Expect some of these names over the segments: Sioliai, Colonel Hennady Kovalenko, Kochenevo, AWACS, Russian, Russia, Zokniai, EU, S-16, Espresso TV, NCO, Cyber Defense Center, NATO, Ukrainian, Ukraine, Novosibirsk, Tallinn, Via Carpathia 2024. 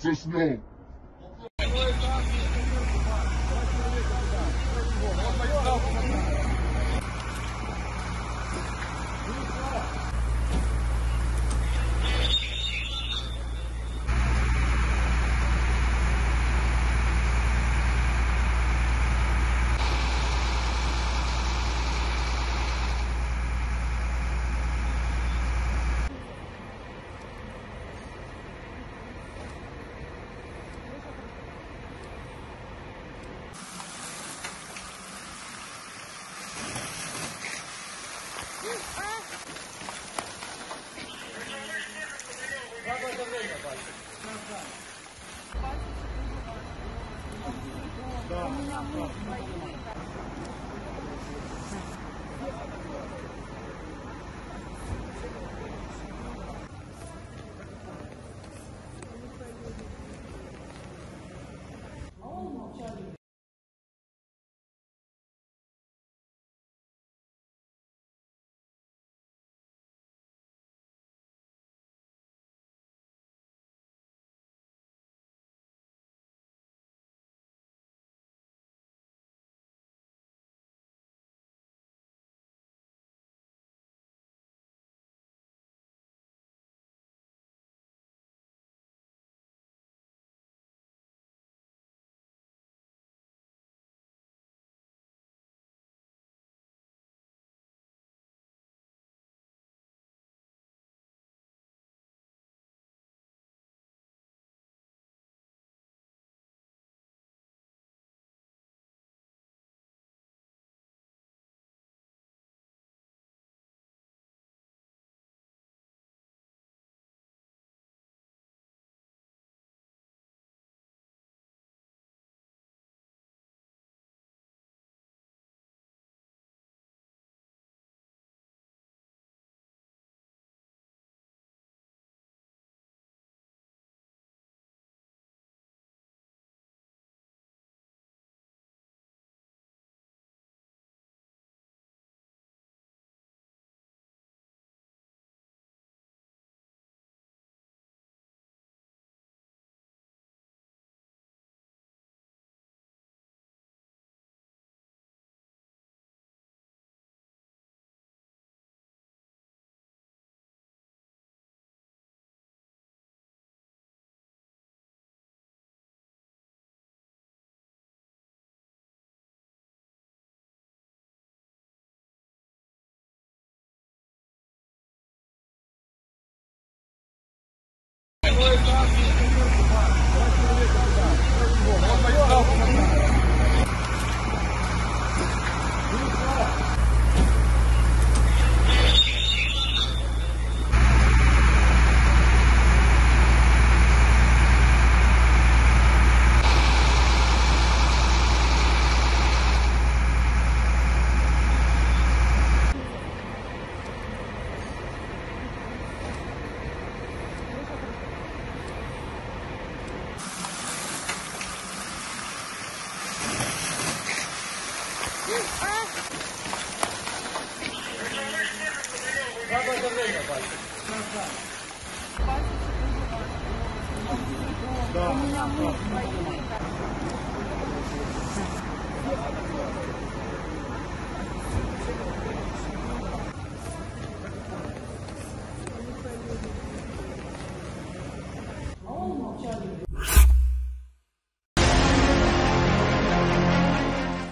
за сном.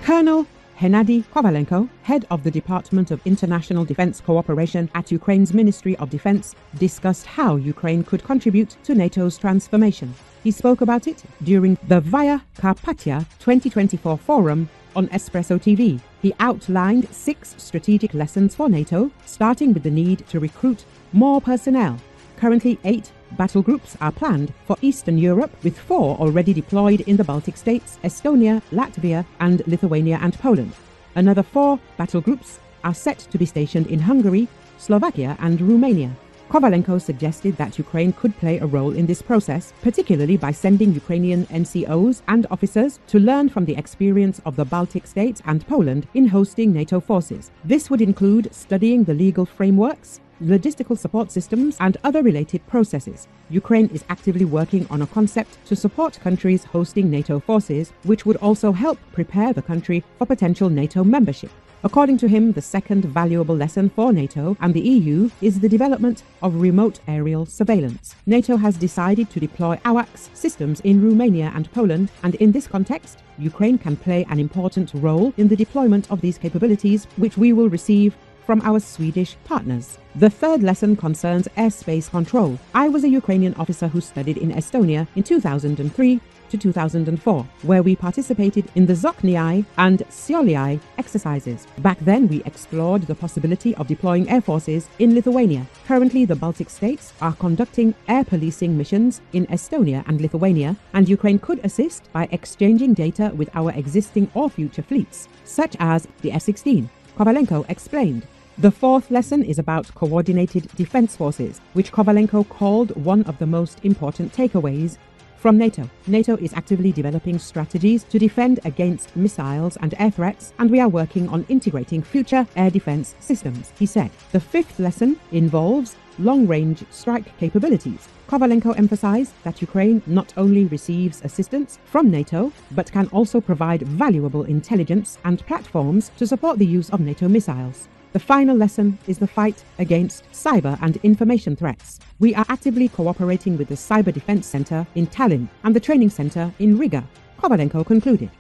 Colonel Hennady Kovalenko, head of the Department of International Defense Cooperation at Ukraine's Ministry of Defense, discussed how Ukraine could contribute to NATO's transformation. He spoke about it during the Via Carpathia 2024 forum on Espresso TV. He outlined 6 strategic lessons for NATO, starting with the need to recruit more personnel. Currently, 8 battle groups are planned for Eastern Europe, with 4 already deployed in the Baltic states, Estonia, Latvia and Lithuania and Poland. Another 4 battle groups are set to be stationed in Hungary, Slovakia and Romania. Kovalenko suggested that Ukraine could play a role in this process, particularly by sending Ukrainian NCOs and officers to learn from the experience of the Baltic states and Poland in hosting NATO forces. This would include studying the legal frameworks logistical support systems, and other related processes. Ukraine is actively working on a concept to support countries hosting NATO forces, which would also help prepare the country for potential NATO membership. According to him, the second valuable lesson for NATO and the EU is the development of remote aerial surveillance. NATO has decided to deploy AWACS systems in Romania and Poland, and in this context, Ukraine can play an important role in the deployment of these capabilities, which we will receive from our Swedish partners. The third lesson concerns airspace control. I was a Ukrainian officer who studied in Estonia in 2003 to 2004, where we participated in the Zokniai and Sioliai exercises. Back then, we explored the possibility of deploying air forces in Lithuania. Currently, the Baltic states are conducting air policing missions in Estonia and Lithuania, and Ukraine could assist by exchanging data with our existing or future fleets, such as the S-16. Kovalenko explained. The fourth lesson is about coordinated defense forces, which Kovalenko called one of the most important takeaways from NATO. NATO is actively developing strategies to defend against missiles and air threats, and we are working on integrating future air defense systems, he said. The fifth lesson involves long-range strike capabilities. Kovalenko emphasized that Ukraine not only receives assistance from NATO, but can also provide valuable intelligence and platforms to support the use of NATO missiles. The final lesson is the fight against cyber and information threats. We are actively cooperating with the Cyber Defense Center in Tallinn and the Training Center in Riga, Kovalenko concluded.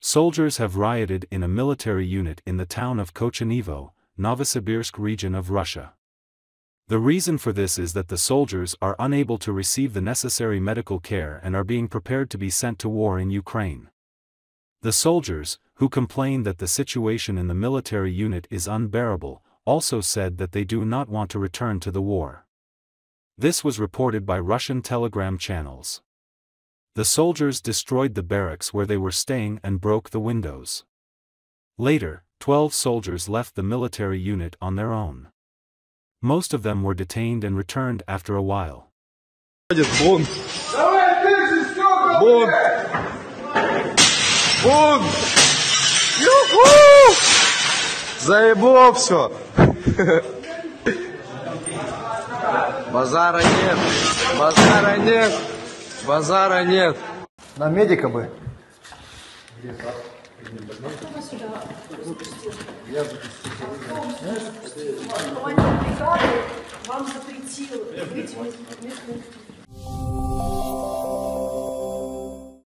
Soldiers have rioted in a military unit in the town of Kochenevo, Novosibirsk region of Russia. The reason for this is that the soldiers are unable to receive the necessary medical care and are being prepared to be sent to war in Ukraine. The soldiers, who complain that the situation in the military unit is unbearable, also said that they do not want to return to the war. This was reported by Russian telegram channels. The soldiers destroyed the barracks where they were staying and broke the windows. Later, 12 soldiers left the military unit on their own. Most of them were detained and returned after a while. Вам запретил выйти в мирную